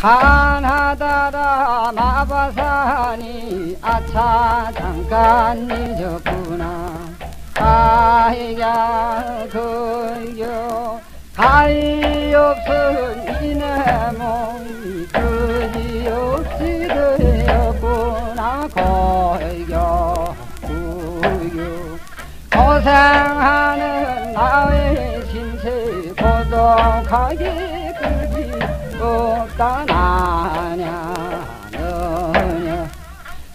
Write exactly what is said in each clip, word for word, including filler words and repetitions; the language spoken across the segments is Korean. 한하다라 마바사니 아차 잠깐 잊었구나. 아이야 그여 가이 없은 이내 몸이 그지 없이 되었구나. 고여 구여 고생하는 나의 신세 고독하게 그지 없다. 나냐 너냐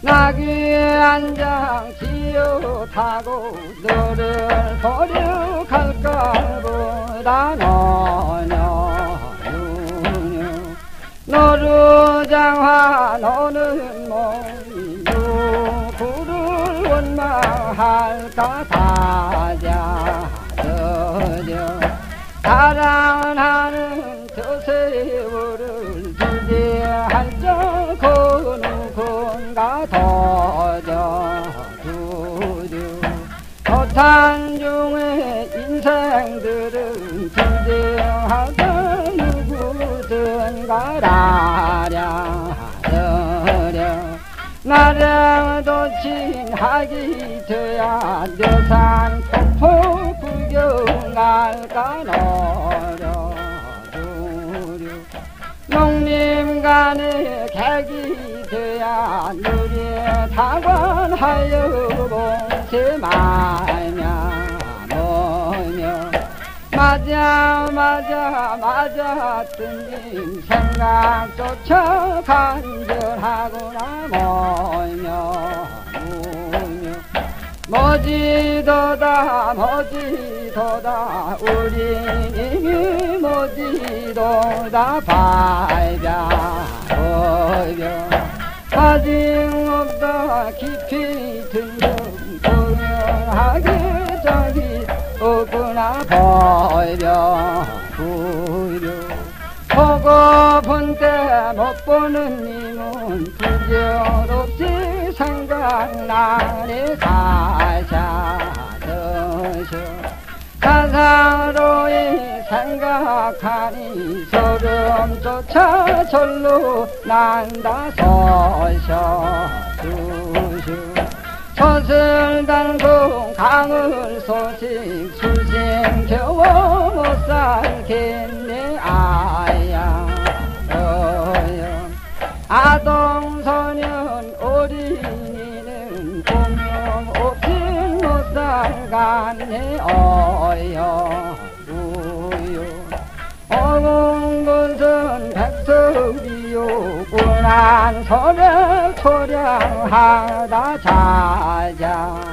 나 귀한 장 지옥하고 너를 소륙할 것보다 너냐 너냐 너루장화 너는 몸이 누구를 원망할까. 다자 너냐 사랑하는 저 세월을 주제할 적 그 누군가 도저 두저 도탄 중에 인생들은 주제하던 누구든가 라랴 라랴 나를 도친하기 되야 여산 폭포 구경할까. 너려 두려 농림간에 객이 되야 누리에 타관하여 봉치 마냐 뭐냐 맞아 맞아 맞았더니 생각조차 간절하구나. 뭐냐 뭐냐 머지도다 머지도다 우린 이미 머지도다. 발벼 발벼 가진 없다 깊이 든든 공연하게 적이 없구나. 보이려 보이려 보고픈 때 못 보는 님은 부질없이 생각나니 사사서서 사사로이 생각하니 소름조차 절로 난다. 서서 수시 서슬단궁 강을 소식 수심 겨워 못 살겠네. 아야 어여 아동 소년 어린이는 공룡 없이 못 살겠네. 어여 우여 어묵군선 백석이요 고난 소를 초량하다. 자자